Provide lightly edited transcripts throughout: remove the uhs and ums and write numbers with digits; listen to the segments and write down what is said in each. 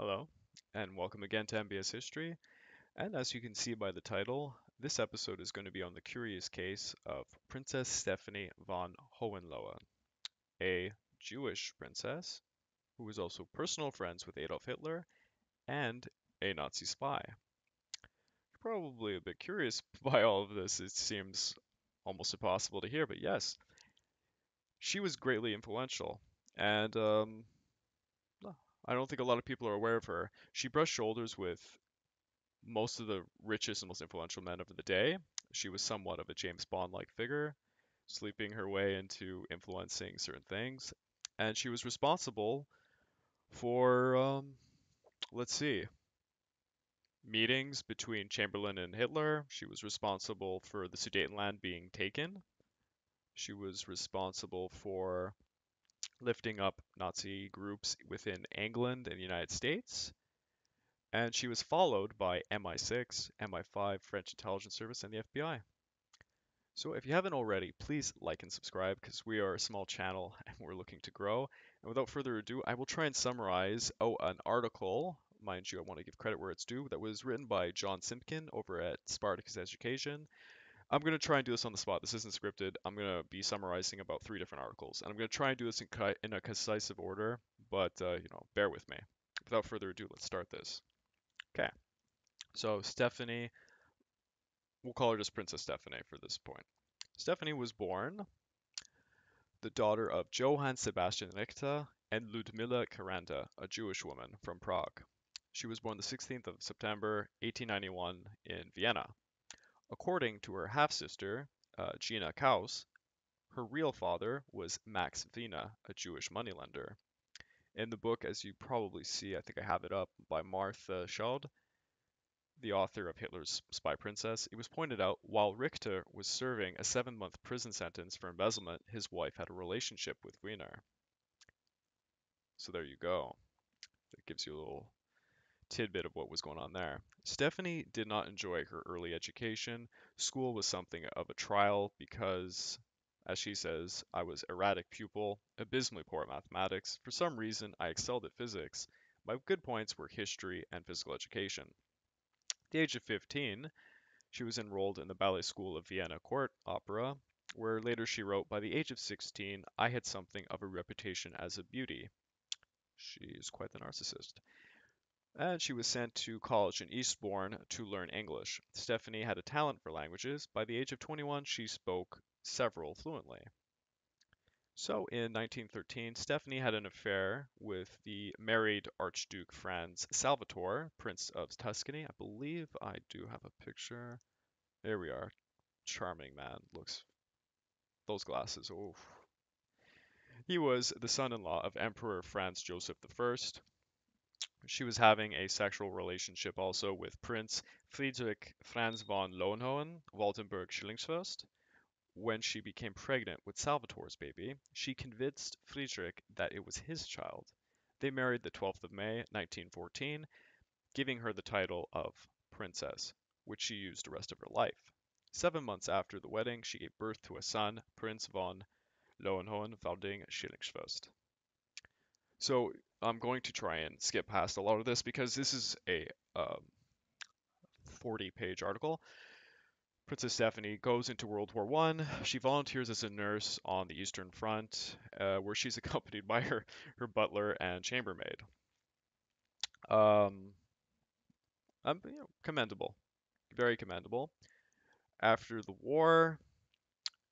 Hello, and welcome again to MBS History. And as you can see by the title, this episode is going to be on the curious case of Princess Stephanie von Hohenlohe, a Jewish princess who was also personal friends with Adolf Hitler and a Nazi spy. You're probably a bit curious by all of this. It seems almost impossible to hear, but yes, she was greatly influential, and I don't think a lot of people are aware of her. She brushed shoulders with most of the richest and most influential men of the day. She was somewhat of a James Bond-like figure, sleeping her way into influencing certain things. And she was responsible for, meetings between Chamberlain and Hitler. She was responsible for the Sudetenland being taken. She was responsible for lifting up Nazi groups within England and the United States. And she was followed by MI6, MI5, French Intelligence Service, and the FBI. So if you haven't already, please like and subscribe, because we are a small channel and we're looking to grow. And without further ado, I will try and summarize an article, mind you, I want to give credit where it's due, that was written by John Simkin over at Spartacus Education. I'm going to try and do this on the spot. This isn't scripted. I'm going to be summarizing about three different articles. And I'm going to try and do this in a concise order, but, bear with me. Without further ado, let's start this. Okay. So Stephanie, we'll call her just Princess Stephanie for this point. Stephanie was born the daughter of Johann Sebastian Richter and Ludmilla Karanda, a Jewish woman from Prague. She was born the 16th of September, 1891 in Vienna. According to her half-sister, Gina Kaus, her real father was Max Wiener, a Jewish moneylender. In the book, as you probably see, I think I have it up, by Martha Scheld, the author of Hitler's Spy Princess, it was pointed out while Richter was serving a 7-month prison sentence for embezzlement, his wife had a relationship with Wiener. So there you go. That gives you a little tidbit of what was going on there. Stephanie did not enjoy her early education. School was something of a trial because, as she says, I was erratic pupil, abysmally poor at mathematics. For some reason, I excelled at physics. My good points were history and physical education. At the age of 15, she was enrolled in the ballet school of Vienna Court Opera, where later she wrote, by the age of 16, I had something of a reputation as a beauty. She is quite the narcissist. And she was sent to college in Eastbourne to learn English. Stephanie had a talent for languages. By the age of 21, she spoke several fluently. So in 1913, Stephanie had an affair with the married Archduke Franz Salvatore, Prince of Tuscany. I believe I do have a picture. There we are. Charming man. Looks. Those glasses. Oof. He was the son-in-law of Emperor Franz Joseph I. She was having a sexual relationship also with Prince Friedrich Franz von Hohenlohe-Waldenburg-Schillingsfürst. When she became pregnant with Salvatore's baby, she convinced Friedrich that it was his child. They married the 12th of May, 1914, giving her the title of Princess, which she used the rest of her life. 7 months after the wedding, she gave birth to a son, Prince von Hohenlohe-Waldenburg-Schillingsfürst. So I'm going to try and skip past a lot of this because this is a 40-page article. Princess Stephanie goes into World War I. She volunteers as a nurse on the Eastern Front, where she's accompanied by her butler and chambermaid. Commendable. Very commendable. After the war,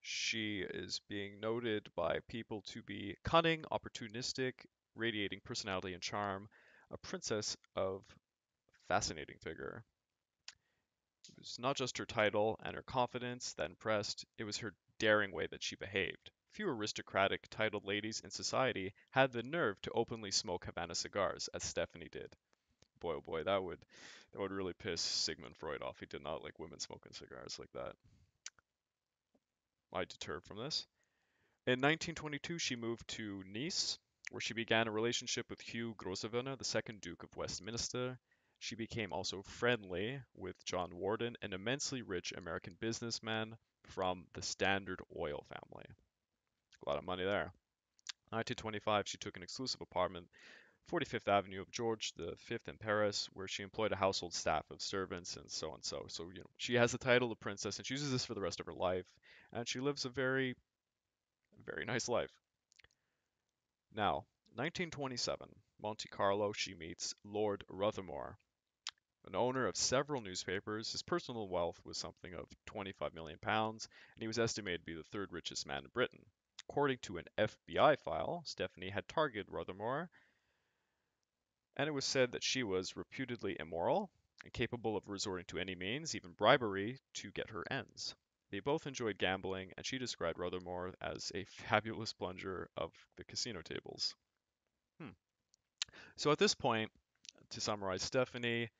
she is being noted by people to be cunning, opportunistic, radiating personality and charm, a princess of fascinating figure. It was not just her title and her confidence that impressed, it was her daring way that she behaved. Few aristocratic titled ladies in society had the nerve to openly smoke Havana cigars as Stephanie did. Boy, oh boy, that would really piss Sigmund Freud off. He did not like women smoking cigars like that. I deterred from this. In 1922, she moved to Nice, where she began a relationship with Hugh Grosvenor, the second Duke of Westminster. She became also friendly with John Warden, an immensely rich American businessman from the Standard Oil family. A lot of money there. In 1925, she took an exclusive apartment 45th Avenue of George V in Paris, where she employed a household staff of servants and so on. So she has the title of princess, and she uses this for the rest of her life, and she lives a very, very nice life. Now, 1927, Monte Carlo, she meets Lord Rothermere, an owner of several newspapers. His personal wealth was something of £25 million, and he was estimated to be the third richest man in Britain. According to an FBI file, Stephanie had targeted Rothermere, and it was said that she was reputedly immoral and capable of resorting to any means, even bribery, to get her ends. They both enjoyed gambling, and she described Rothermere as a fabulous plunger of the casino tables. So at this point, to summarize, Stephanie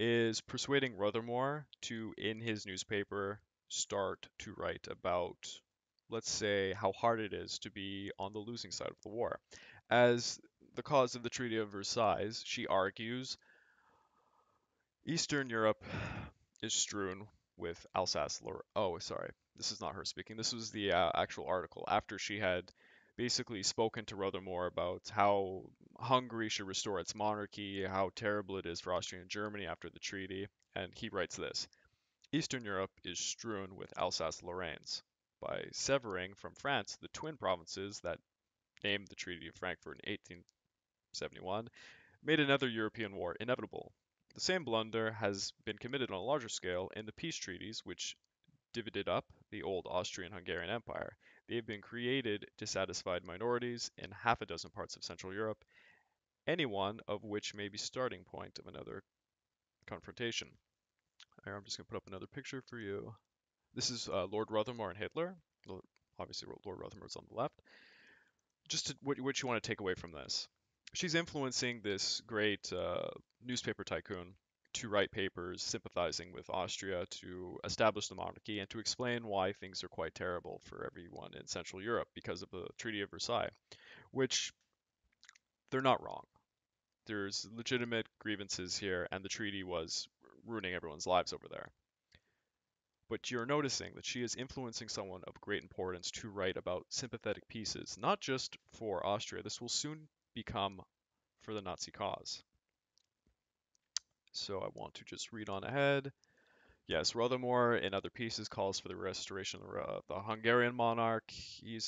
is persuading Rothermere to, in his newspaper, start to write about, let's say, how hard it is to be on the losing side of the war. As the cause of the Treaty of Versailles, she argues, Eastern Europe is strewn with Alsace-Lorraine. Oh, sorry, this is not her speaking. This was the actual article, after she had basically spoken to Rothermere about how Hungary should restore its monarchy, how terrible it is for Austria and Germany after the treaty, and he writes this: Eastern Europe is strewn with Alsace-Lorraines. By severing from France the twin provinces that named the Treaty of Frankfurt in 1871, made another European war inevitable. The same blunder has been committed on a larger scale in the peace treaties which divided up the old Austrian-Hungarian Empire. They have been created dissatisfied minorities in half a dozen parts of Central Europe, any one of which may be starting point of another confrontation. Here, I'm just going to put up another picture for you. This is Lord Rothermere and Hitler. Obviously, Lord Rothermere is on the left. Just to, what you want to take away from this. She's influencing this great newspaper tycoon to write papers sympathizing with Austria, to establish the monarchy, and to explain why things are quite terrible for everyone in Central Europe because of the Treaty of Versailles, which they're not wrong. There's legitimate grievances here, and the treaty was ruining everyone's lives over there. But you're noticing that she is influencing someone of great importance to write about sympathetic pieces, not just for Austria. This will soon become for the Nazi cause. So I want to just read on ahead. Yes, Rothermere in other pieces calls for the restoration of the Hungarian monarch. He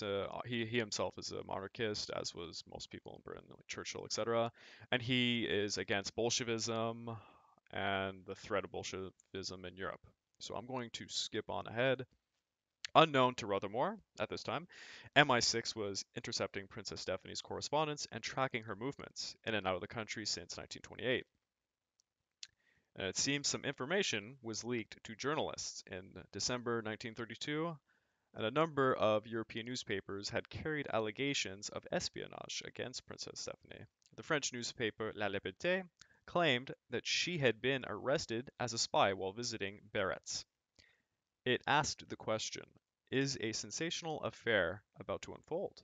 himself is a monarchist, as was most people in Britain, like Churchill, etc. And he is against Bolshevism and the threat of Bolshevism in Europe. So I'm going to skip on ahead. Unknown to Rothermere at this time, MI6 was intercepting Princess Stephanie's correspondence and tracking her movements in and out of the country since 1928. And it seems some information was leaked to journalists in December 1932, and a number of European newspapers had carried allegations of espionage against Princess Stephanie. The French newspaper La Liberté claimed that she had been arrested as a spy while visiting Biarritz. It asked the question, is a sensational affair about to unfold?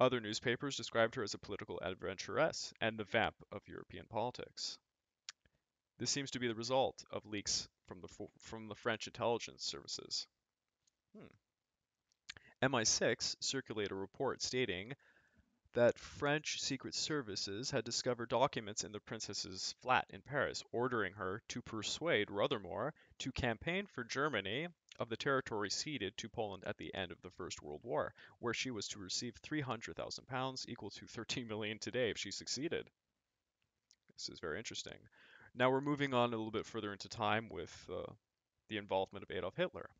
Other newspapers described her as a political adventuress and the vamp of European politics. This seems to be the result of leaks from the French intelligence services. MI6 circulated a report stating that French secret services had discovered documents in the princess's flat in Paris, ordering her to persuade Rothermere to campaign for Germany of the territory ceded to Poland at the end of the First World War, where she was to receive £300,000, equal to $13 million today if she succeeded. This is very interesting. Now we're moving on a little bit further into time with the involvement of Adolf Hitler.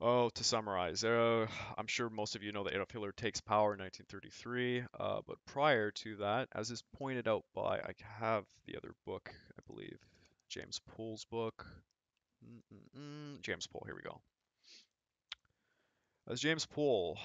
Oh, to summarize, I'm sure most of you know that Adolf Hitler takes power in 1933, but prior to that, as is pointed out by, I have the other book, I believe, James Pool's book. James Pool, here we go. As James Pool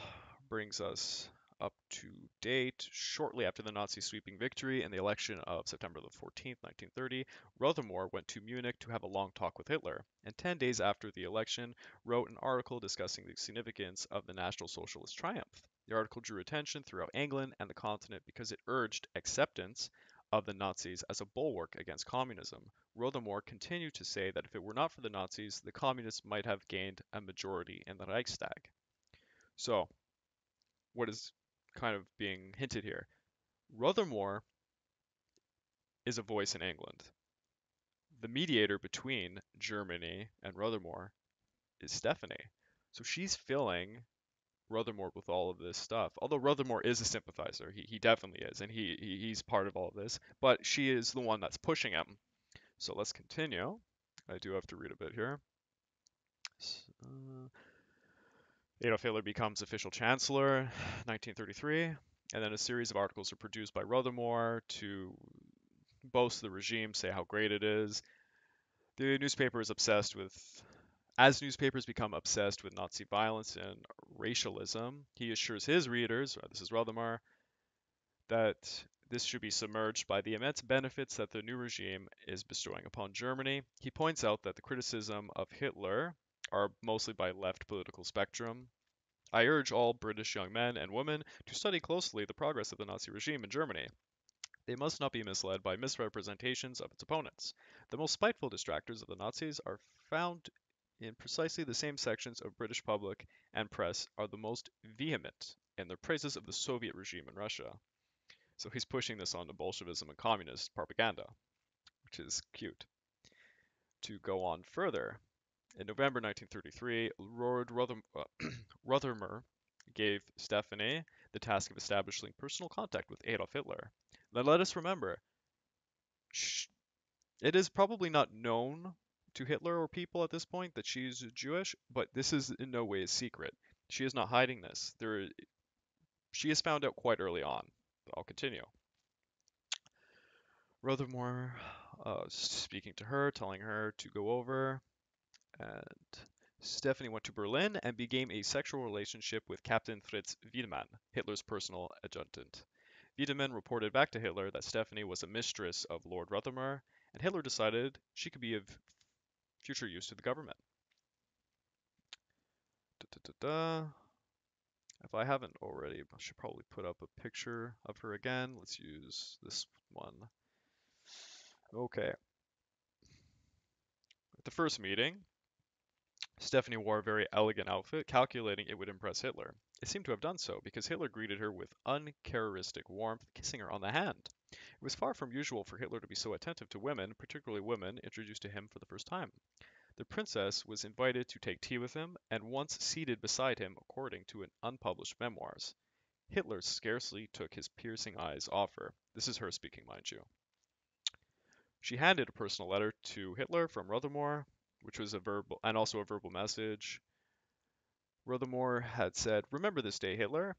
brings us up to date, shortly after the Nazi sweeping victory in the election of September the 14th, 1930, Rothermere went to Munich to have a long talk with Hitler, and 10 days after the election, wrote an article discussing the significance of the National Socialist triumph. The article drew attention throughout England and the continent because it urged acceptance of the Nazis as a bulwark against communism. Rothermere continued to say that if it were not for the Nazis, the communists might have gained a majority in the Reichstag. So, what is kind of being hinted here. Rothermere is a voice in England. The mediator between Germany and Rothermere is Stephanie. So she's filling Rothermere with all of this stuff. Although Rothermere is a sympathizer, he definitely is, and he's part of all of this, but she is the one that's pushing him. So let's continue. I do have to read a bit here. Adolf Hitler becomes official chancellor, 1933, and then a series of articles are produced by Rothermere to boast the regime, say how great it is. The newspaper is obsessed with... As newspapers become obsessed with Nazi violence and racialism, he assures his readers, this is Rothermere, that this should be submerged by the immense benefits that the new regime is bestowing upon Germany. He points out that the criticism of Hitler are mostly by left political spectrum. I urge all British young men and women to study closely the progress of the Nazi regime in Germany. They must not be misled by misrepresentations of its opponents. The most spiteful distractors of the Nazis are found in precisely the same sections of British public and press are the most vehement in their praises of the Soviet regime in Russia. So he's pushing this onto Bolshevism and communist propaganda, which is cute. To go on further, in November 1933, Lord Rothermere gave Stephanie the task of establishing personal contact with Adolf Hitler. Now let us remember, it is probably not known to Hitler or people at this point that she's Jewish, but this is in no way a secret. She is not hiding this. She is found out quite early on. I'll continue. Rothermere speaking to her, telling her to go over, and Stephanie went to Berlin and began a sexual relationship with Captain Fritz Wiedemann, Hitler's personal adjutant. Wiedemann reported back to Hitler that Stephanie was a mistress of Lord Rothermere, and Hitler decided she could be of future use to the government. If I haven't already, I should probably put up a picture of her again. Let's use this one. Okay. At the first meeting, Stephanie wore a very elegant outfit, calculating it would impress Hitler. It seemed to have done so, because Hitler greeted her with uncharacteristic warmth, kissing her on the hand. It was far from usual for Hitler to be so attentive to women, particularly women introduced to him for the first time. The princess was invited to take tea with him, and once seated beside him, according to an unpublished memoirs. Hitler scarcely took his piercing eyes off her. This is her speaking, mind you. She handed a personal letter to Hitler from Rothermere, which was a verbal message. Rothermere had said, "Remember this day, Hitler.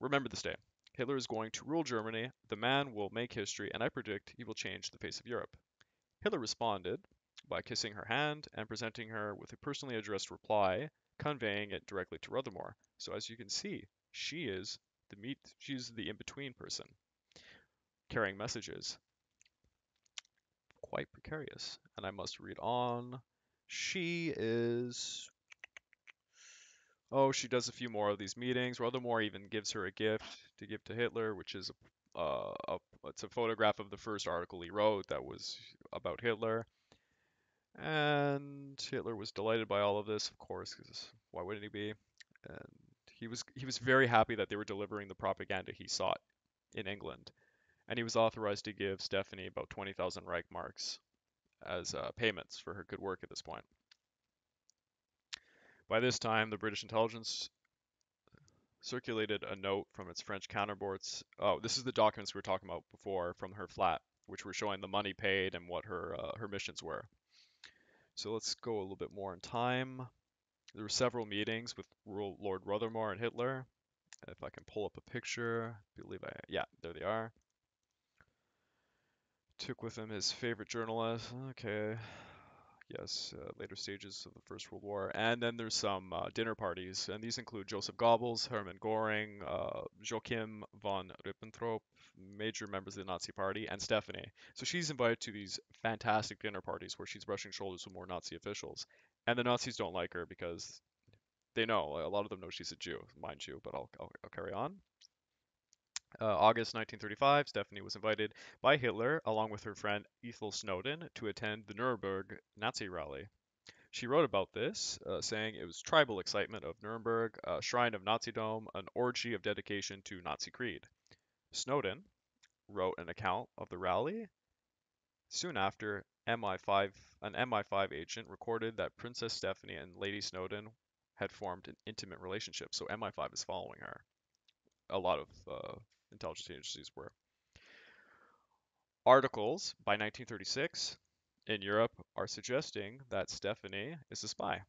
Remember this day. Hitler is going to rule Germany. The man will make history, and I predict he will change the face of Europe." Hitler responded by kissing her hand and presenting her with a personally addressed reply, conveying it directly to Rothermere. So as you can see, she's the in-between person, carrying messages. Quite precarious. And I must read on. She does a few more of these meetings. Rothermere even gives her a gift to give to Hitler, which is it's a photograph of the first article he wrote that was about Hitler. And Hitler was delighted by all of this, of course, because why wouldn't he be? And he was very happy that they were delivering the propaganda he sought in England. And he was authorized to give Stephanie about 20,000 Reich marks as payments for her good work at this point. By this time, the British intelligence circulated a note from its French counterparts. Oh, this is the documents we were talking about before from her flat, which were showing the money paid and what her missions were. So let's go a little bit more in time. There were several meetings with Lord Rothermere and Hitler. If I can pull up a picture, there they are. Took with him his favorite journalist. Okay, yes, later stages of the First World War. And then there's some dinner parties, and these include Joseph Goebbels, Hermann Göring, Joachim von Ribbentrop, major members of the Nazi Party, and Stephanie. So she's invited to these fantastic dinner parties where she's brushing shoulders with more Nazi officials. And the Nazis don't like her because they know, a lot of them know she's a Jew, mind you, but I'll carry on. August 1935, Stephanie was invited by Hitler, along with her friend Ethel Snowden, to attend the Nuremberg Nazi rally. She wrote about this, saying it was tribal excitement of Nuremberg, a shrine of Nazidom, an orgy of dedication to Nazi creed. Snowden wrote an account of the rally. Soon after, an MI5 agent recorded that Princess Stephanie and Lady Snowden had formed an intimate relationship, so MI5 is following her. A lot of intelligence agencies were. Articles by 1936 in Europe are suggesting that Stephanie is a spy.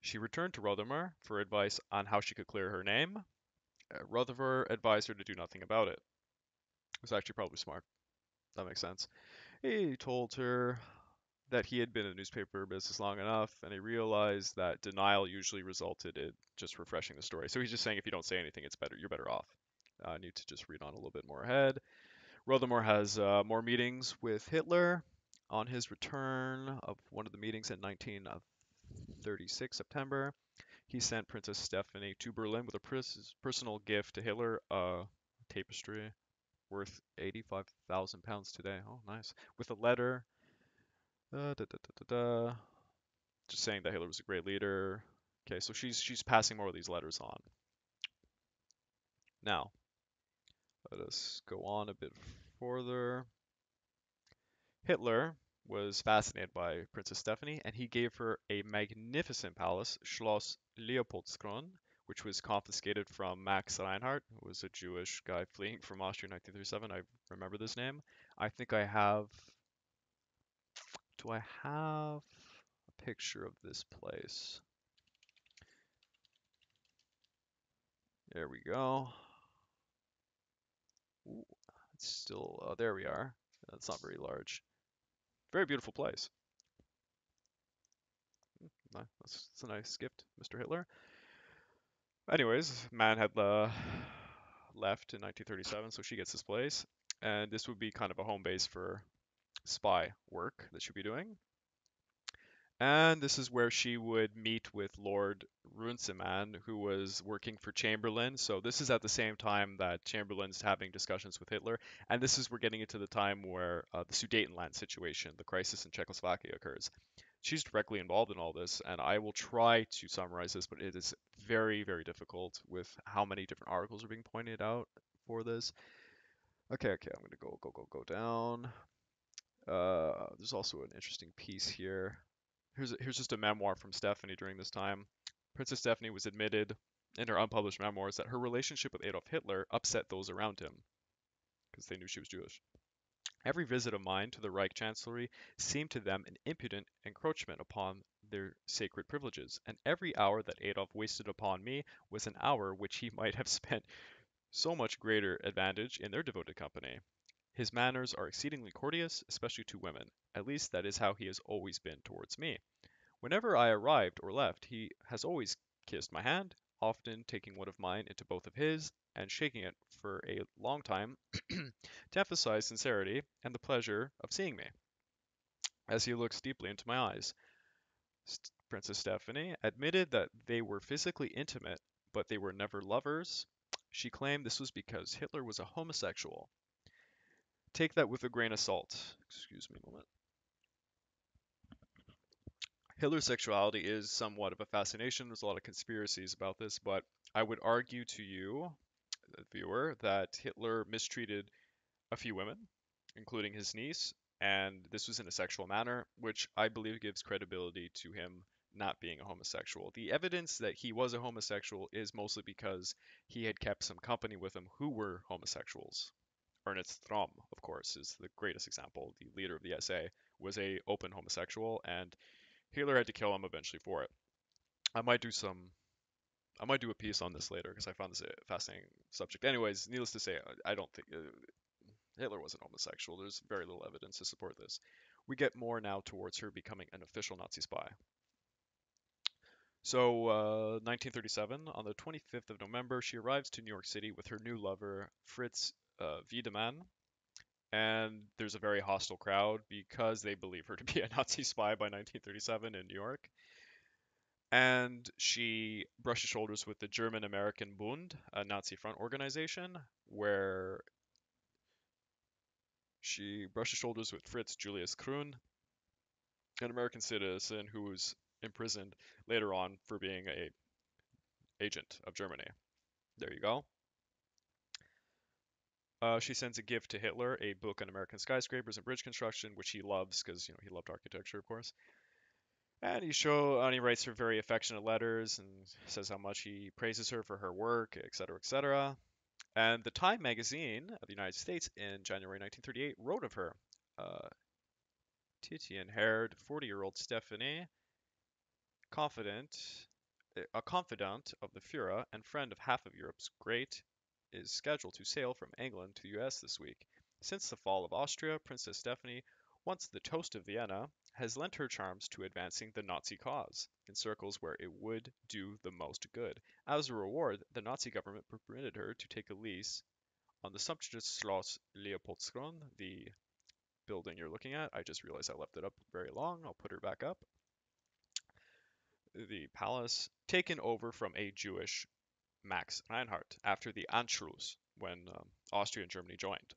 She returned to Rothermere for advice on how she could clear her name. Rothermere advised her to do nothing about it. It was actually probably smart. That makes sense. He told her that he had been in the newspaper business long enough, and he realized that denial usually resulted in just refreshing the story. So he's just saying if you don't say anything, it's better. You're better off. I need to just read on a little bit more ahead. Rothermere has more meetings with Hitler. On his return of one of the meetings in 1936, September, he sent Princess Stephanie to Berlin with a personal gift to Hitler, a tapestry worth £85,000 today. Oh, nice. With a letter. Just saying that Hitler was a great leader. Okay, so she's passing more of these letters on. Now, let us go on a bit further. Hitler was fascinated by Princess Stephanie, and he gave her a magnificent palace, Schloss Leopoldskron, which was confiscated from Max Reinhardt, who was a Jewish guy fleeing from Austria in 1937. I remember this name. I think I have... Do I have a picture of this place? There we go. Ooh, it's still... there we are. That's not very large. Very beautiful place. That's a nice gift, Mr. Hitler. Anyways, man had left in 1937, so she gets this place. And this would be kind of a home base for spy work that she'd be doing. And this is where she would meet with Lord Runciman, who was working for Chamberlain. So this is at the same time that Chamberlain's having discussions with Hitler. And this is, we're getting into the time where the Sudetenland situation, the crisis in Czechoslovakia occurs. She's directly involved in all this, and I will try to summarize this, but it is very, very difficult with how many different articles are being pointed out for this. Okay, I'm going to go down. There's also an interesting piece here. Here's just a memoir from Stephanie during this time. Princess Stephanie was admitted in her unpublished memoirs that her relationship with Adolf Hitler upset those around him because they knew she was Jewish. Every visit of mine to the Reich Chancellery seemed to them an impudent encroachment upon their sacred privileges, and every hour that Adolf wasted upon me was an hour which he might have spent so much greater advantage in their devoted company. His manners are exceedingly courteous, especially to women. At least that is how he has always been towards me. Whenever I arrived or left, he has always kissed my hand, often taking one of mine into both of his and shaking it for a long time to emphasize sincerity and the pleasure of seeing me, as he looks deeply into my eyes. Princess Stephanie admitted that they were physically intimate, but they were never lovers. She claimed this was because Hitler was a homosexual. Take that with a grain of salt. Excuse me a moment. Hitler's sexuality is somewhat of a fascination. There's a lot of conspiracies about this, but I would argue to you, the viewer, that Hitler mistreated a few women, including his niece, and this was in a sexual manner, which I believe gives credibility to him not being a homosexual. The evidence that he was a homosexual is mostly because he had kept some company with him who were homosexuals. Ernst Röhm, of course, is the greatest example. The leader of the SA was an open homosexual, and Hitler had to kill him eventually for it. I might do a piece on this later because I found this a fascinating subject. Anyways, needless to say, I don't think Hitler wasn't homosexual. There's very little evidence to support this. We get more now towards her becoming an official Nazi spy. So, 1937, on the 25th of November, she arrives to New York City with her new lover, Fritz Wiedemann, and there's a very hostile crowd because they believe her to be a Nazi spy by 1937 in New York. And she brushes shoulders with the German American Bund, a Nazi front organization, where she brushes shoulders with Fritz Julius Krune, an American citizen who was imprisoned later on for being a agent of Germany. There you go. She sends a gift to Hitler, a book on American skyscrapers and bridge construction, which he loves because, you know, he loved architecture, of course. And he writes her very affectionate letters and says how much he praises her for her work, etc., etc. And the Time magazine of the United States in January 1938 wrote of her, Titian-haired 40-year-old Stephanie, a confidant of the Führer and friend of half of Europe's great, is scheduled to sail from England to the U.S. this week. Since the fall of Austria, Princess Stephanie, once the toast of Vienna, has lent her charms to advancing the Nazi cause in circles where it would do the most good. As a reward, the Nazi government permitted her to take a lease on the sumptuous Schloss Leopoldskron, the building you're looking at. I just realized I left it up very long. I'll put her back up. The palace taken over from a Jewish Max Reinhardt after the Anschluss, when Austria and Germany joined.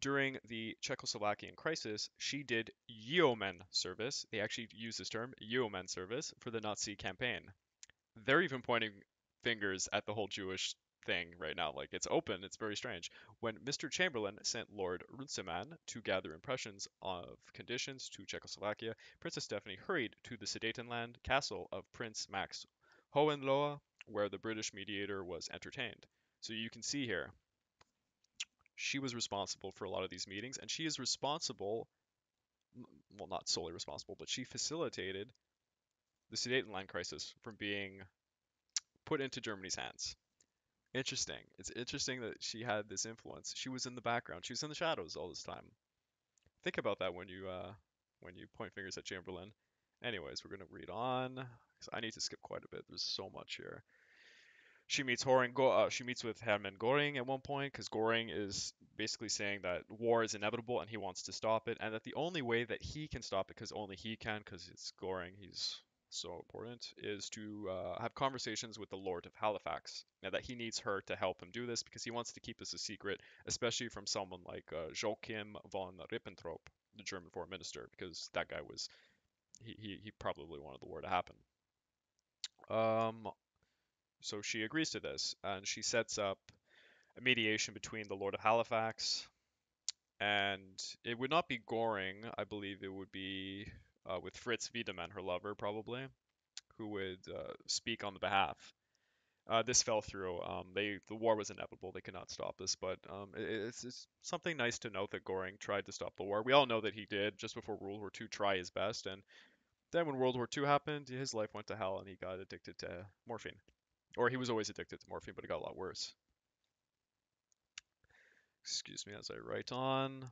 During the Czechoslovakian crisis, she did yeoman service. They actually use this term, yeoman service, for the Nazi campaign. They're even pointing fingers at the whole Jewish thing right now. Like, it's open. It's very strange. When Mr. Chamberlain sent Lord Runciman to gather impressions of conditions to Czechoslovakia, Princess Stephanie hurried to the Sudetenland castle of Prince Max Hohenlohe, where the British mediator was entertained. So you can see here, she was responsible for a lot of these meetings, and she is responsible, well, not solely responsible, but she facilitated the Sudetenland crisis from being put into Germany's hands. Interesting. It's interesting that she had this influence. She was in the background. She was in the shadows all this time. Think about that when you point fingers at Chamberlain. Anyways, we're going to read on, because I need to skip quite a bit. There's so much here. She meets with Hermann Göring at one point, because Göring is basically saying that war is inevitable and he wants to stop it, and that the only way that he can stop it, because only he can, because it's Göring, he's so important, is to have conversations with the Lord of Halifax. Now, that he needs her to help him do this, because he wants to keep this a secret, especially from someone like Joachim von Ribbentrop, the German foreign minister, because that guy was... He probably wanted the war to happen. So she agrees to this, and she sets up a mediation between the Lord of Halifax, and it would not be Göring, I believe it would be with Fritz Wiedemann, her lover, probably, who would speak on the behalf. This fell through. The war was inevitable. They could not stop this, but it's something nice to note that Göring tried to stop the war. We all know that he did, just before World War II, try his best, and then when World War II happened, his life went to hell, and he got addicted to morphine. Or he was always addicted to morphine, but it got a lot worse. Excuse me as I write on.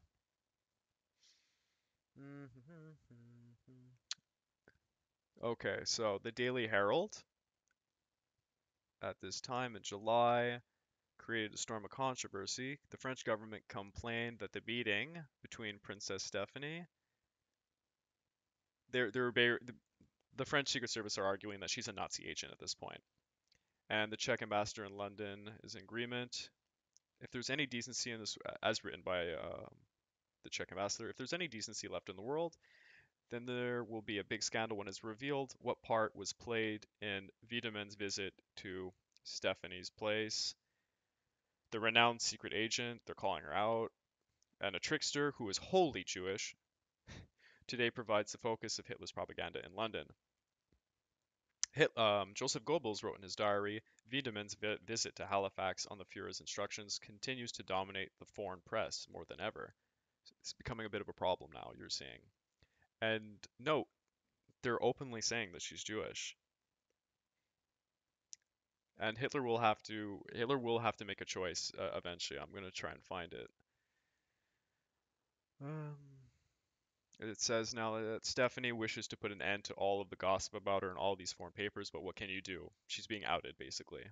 Okay, so the Daily Herald at this time in July created a storm of controversy. The French government complained that the meeting between Princess Stephanie... The French Secret Service are arguing that she's a Nazi agent at this point. And the Czech ambassador in London is in agreement. If there's any decency in this, as written by the Czech ambassador, if there's any decency left in the world, then there will be a big scandal when it's revealed what part was played in Wiedemann's visit to Stephanie's place. The renowned secret agent, they're calling her out, and a trickster who is wholly Jewish, today provides the focus of Hitler's propaganda in London. Joseph Goebbels wrote in his diary, Wiedemann's visit to Halifax on the Führer's instructions continues to dominate the foreign press more than ever. It's becoming a bit of a problem now, you're seeing. And note, they're openly saying that she's Jewish. And Hitler will have to make a choice eventually. I'm going to try and find it. It says now that Stephanie wishes to put an end to all of the gossip about her in all these foreign papers, but what can you do? She's being outed, basically.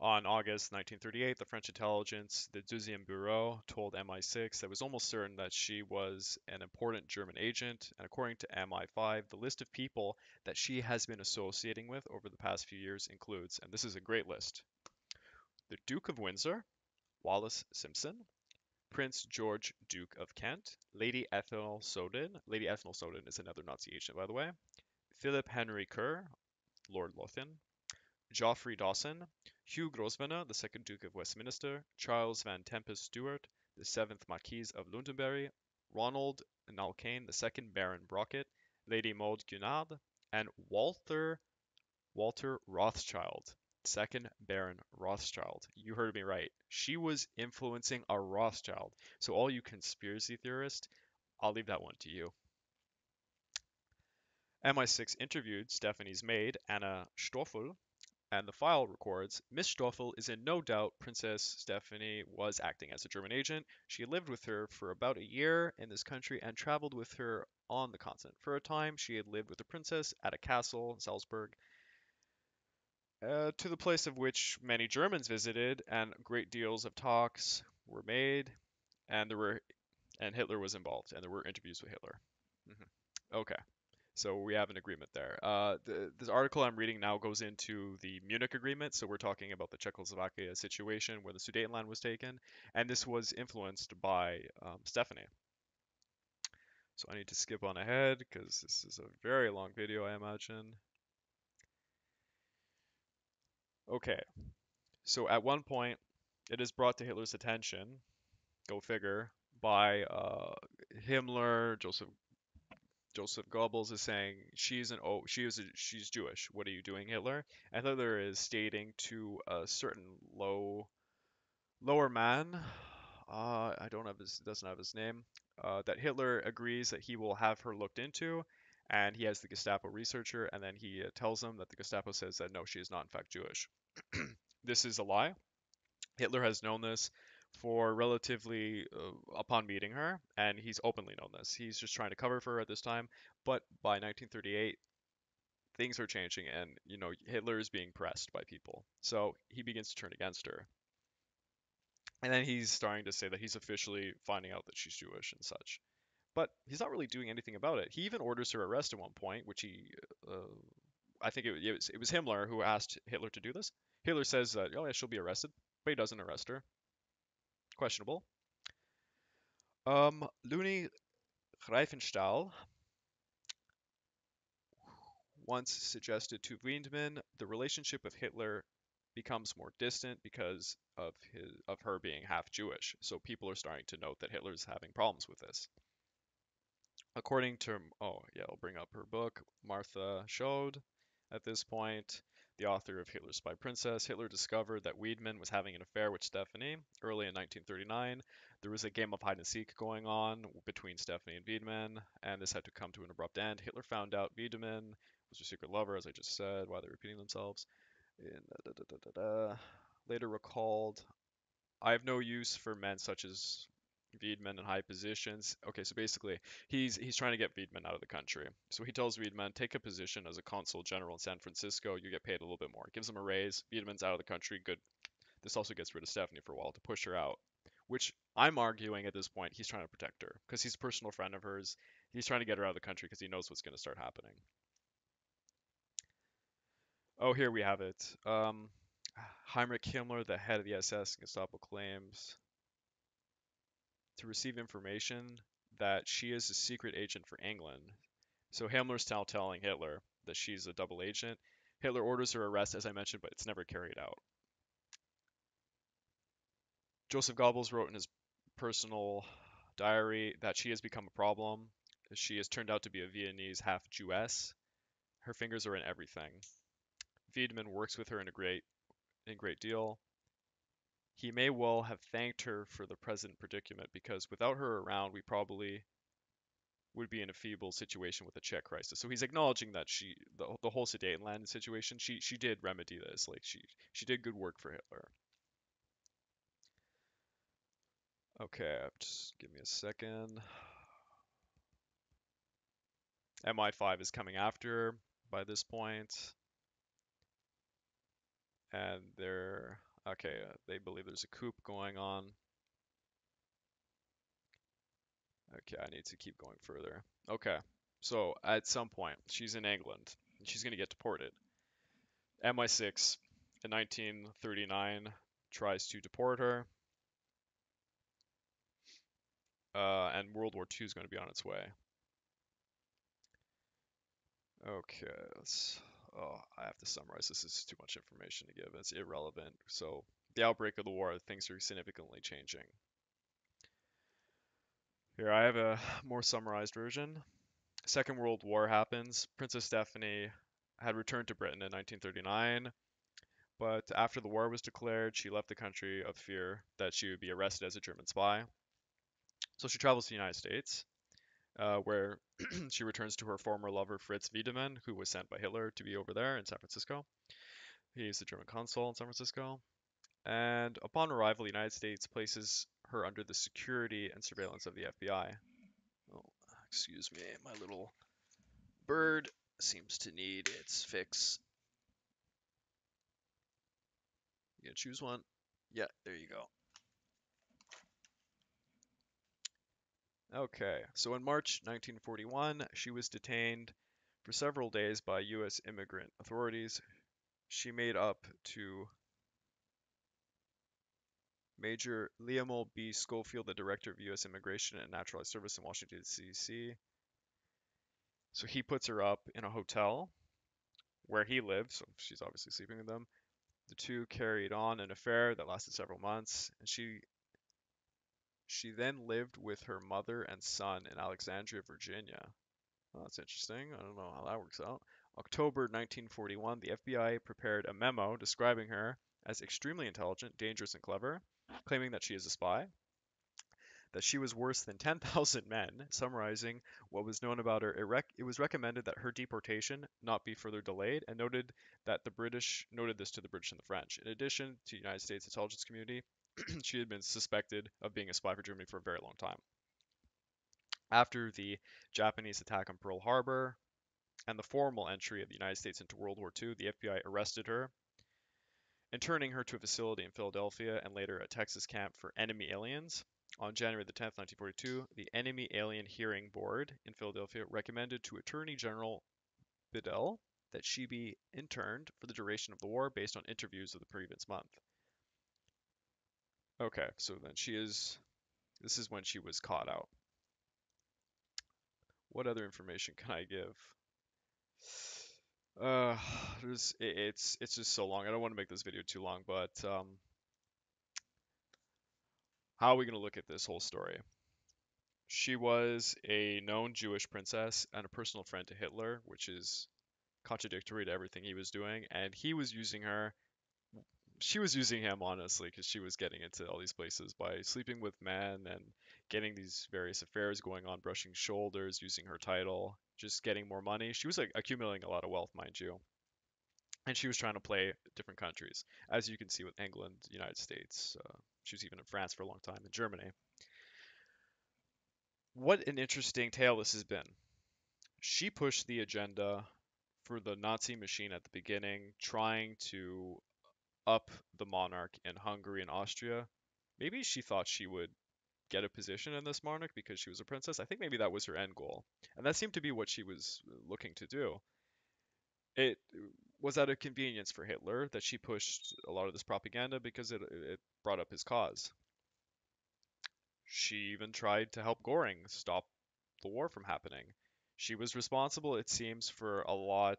On August 1938, the French intelligence, the Deuxième Bureau, told MI6 that it was almost certain that she was an important German agent, and according to MI5, the list of people that she has been associating with over the past few years includes, and this is a great list, the Duke of Windsor, Wallace Simpson, Prince George, Duke of Kent, Lady Ethel Snowden. Lady Ethel Snowden is another Nazi agent, by the way. Philip Henry Kerr, Lord Lothian. Geoffrey Dawson, Hugh Grosvenor, the 2nd Duke of Westminster, Charles Van Tempest Stuart, the 7th Marquis of Londonderry, Ronald Nalkane, the 2nd Baron Brocket, Lady Maud Cunard, and Walter Rothschild, 2nd Baron Rothschild. You heard me right. She was influencing a Rothschild. So all you conspiracy theorists, I'll leave that one to you. MI6 interviewed Stephanie's maid, Anna Stoffel, and the file records, Miss Stoffel is in no doubt Princess Stephanie was acting as a German agent. She lived with her for about a year in this country and traveled with her on the continent. For a time, she had lived with the princess at a castle in Salzburg, to the place of which many Germans visited, and great deals of talks were made, and Hitler was involved, and there were interviews with Hitler. Okay. So we have an agreement there. This article I'm reading now goes into the Munich Agreement. So we're talking about the Czechoslovakia situation where the Sudetenland was taken. And this was influenced by Stephanie. So I need to skip on ahead because this is a very long video, I imagine. Okay. So at one point, it is brought to Hitler's attention, go figure, by Himmler, Joseph Goebbels is saying she's Jewish. What are you doing, Hitler? And Hitler is stating to a certain lower man, doesn't have his name, that Hitler agrees that he will have her looked into, and he has the Gestapo researcher, and then he tells him that the Gestapo says that no, she is not in fact Jewish. This is a lie. Hitler has known this for relatively upon meeting her, and he's openly known this. He's just trying to cover for her at this time, but by 1938 things are changing, and Hitler is being pressed by people, so he begins to turn against her, and then he's starting to say that he's officially finding out that she's Jewish and such, but he's not really doing anything about it. He even orders her arrest at one point, which he I think it was Himmler who asked Hitler to do this. Hitler says that oh yeah, she'll be arrested, but he doesn't arrest her. Questionable. Luni Greifenstahl once suggested to Wiedemann the relationship of Hitler becomes more distant because of her being half Jewish. So people are starting to note that Hitler's having problems with this. According to I'll bring up her book, Martha Scheld. At this point, the author of Hitler's Spy Princess, Hitler discovered that Wiedemann was having an affair with Stephanie early in 1939. There was a game of hide-and-seek going on between Stephanie and Wiedemann, and this had to come to an abrupt end. Hitler found out Wiedemann was her secret lover, as I just said, why they're repeating themselves. Later recalled, I have no use for men such as Wiedemann in high positions. Okay, so basically he's trying to get Wiedemann out of the country. So he tells Wiedemann, take a position as a consul general in San Francisco, you get paid a little bit more. Gives him a raise, Wiedemann's out of the country, good. This also gets rid of Stephanie for a while to push her out, which I'm arguing at this point he's trying to protect her because he's a personal friend of hers. He's trying to get her out of the country because he knows what's going to start happening. Oh, here we have it. Heinrich Himmler, the head of the SS Gestapo, claims to receive information that she is a secret agent for England. So Himmler's now telling Hitler that she's a double agent. Hitler orders her arrest, as I mentioned, but it's never carried out. Joseph Goebbels wrote in his personal diary that she has become a problem. She has turned out to be a Viennese half-Jewess. Her fingers are in everything. Wiedemann works with her in a great deal. He may well have thanked her for the present predicament, because without her around, we probably would be in a feeble situation with the Czech crisis. So he's acknowledging that the whole Sudetenland situation, she did remedy this. Like she did good work for Hitler. Okay, just give me a second. MI5 is coming after her by this point, and they're. Okay, they believe there's a coup going on. Okay, I need to keep going further. Okay, so at some point, she's in England. And she's going to get deported. MI6 in 1939 tries to deport her. and World War II is going to be on its way. Okay, I have to summarize. This is too much information to give. It's irrelevant. So the outbreak of the war, things are significantly changing. Here, I have a more summarized version. Second World War happens. Princess Stephanie had returned to Britain in 1939, but after the war was declared, she left the country of fear that she would be arrested as a German spy. So she travels to the United States, where she returns to her former lover, Fritz Wiedemann, who was sent by Hitler to be over there in San Francisco. He's the German consul in San Francisco. And upon arrival, the United States places her under the security and surveillance of the FBI. Oh, excuse me, my little bird seems to need its fix. You gotta choose one. Yeah, there you go. Okay, so in March 1941, she was detained for several days by U.S. immigrant authorities. She made up to Major Lemuel B. Schofield, the Director of U.S. Immigration and Naturalized Service in Washington, D.C. So he puts her up in a hotel where he lives, so she's obviously sleeping with them. The two carried on an affair that lasted several months, and she then lived with her mother and son in Alexandria, Virginia. Well, that's interesting. I don't know how that works out. October 1941, the FBI prepared a memo describing her as extremely intelligent, dangerous, and clever, claiming that she is a spy, that she was worse than 10,000 men. Summarizing what was known about her, it was recommended that her deportation not be further delayed, and noted that the British noted this to the British and the French. In addition to the United States intelligence community, she had been suspected of being a spy for Germany for a very long time. After the Japanese attack on Pearl Harbor and the formal entry of the United States into World War II, the FBI arrested her, interning her to a facility in Philadelphia and later a Texas camp for enemy aliens. On January the 10th, 1942, the Enemy Alien Hearing Board in Philadelphia recommended to Attorney General Bedell that she be interned for the duration of the war based on interviews of the previous month. Okay, so then this is when she was caught out. What other information can I give? It's just so long. I don't want to make this video too long, but how are we going to look at this whole story? She was a known Jewish princess and a personal friend to Hitler, which is contradictory to everything he was doing, and he was using her. She was using him, honestly, because she was getting into all these places by sleeping with men and getting these various affairs going on, brushing shoulders, using her title, just getting more money. She was like accumulating a lot of wealth, mind you. And she was trying to play different countries, as you can see with England, the United States. She was even in France for a long time, in Germany. What an interesting tale this has been. She pushed the agenda for the Nazi machine at the beginning, trying to up the monarch in Hungary and Austria. Maybe she thought she would get a position in this monarch because she was a princess. I think maybe that was her end goal, and that seemed to be what she was looking to do. It was out of convenience for Hitler that she pushed a lot of this propaganda because it brought up his cause. She even tried to help Göring stop the war from happening. She was responsible, it seems, for a lot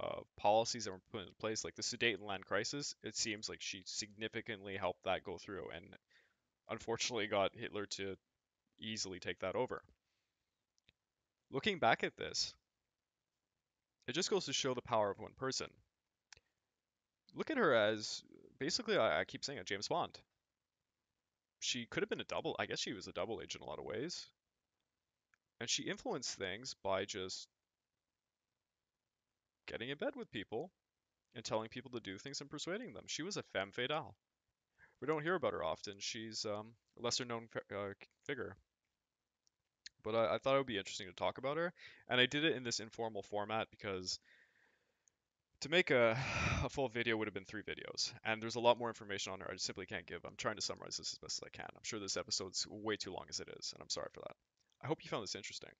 of policies that were put in place, like the Sudetenland crisis. It seems like she significantly helped that go through, and unfortunately got Hitler to easily take that over. Looking back at this, it just goes to show the power of one person. Look at her as, basically, I keep saying it, James Bond. She could have been I guess she was a double agent in a lot of ways. And she influenced things by just getting in bed with people and telling people to do things and persuading them. She was a femme fatale. We don't hear about her often. She's a lesser-known figure. But I thought it would be interesting to talk about her. And I did it in this informal format because to make a full video would have been 3 videos. And there's a lot more information on her I just simply can't give. I'm trying to summarize this as best as I can. I'm sure this episode's way too long as it is, and I'm sorry for that. I hope you found this interesting.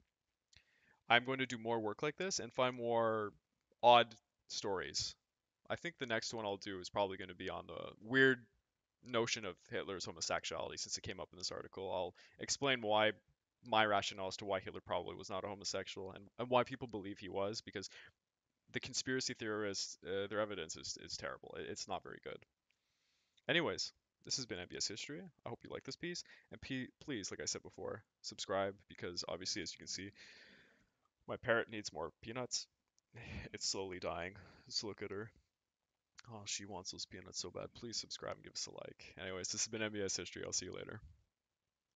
I'm going to do more work like this and find more odd stories. I think the next one I'll do is probably going to be on the weird notion of Hitler's homosexuality, since it came up in this article. I'll explain why my rationale as to why Hitler probably was not a homosexual, and why people believe he was, because the conspiracy theorists, their evidence is terrible. It's not very good. Anyways, this has been MBS History. I hope you like this piece, and please, like I said before, subscribe, because obviously, as you can see, my parrot needs more peanuts. It's slowly dying. Just look at her. Oh, she wants those peanuts so bad. Please subscribe and give us a like. Anyways, this has been MBS History. I'll see you later.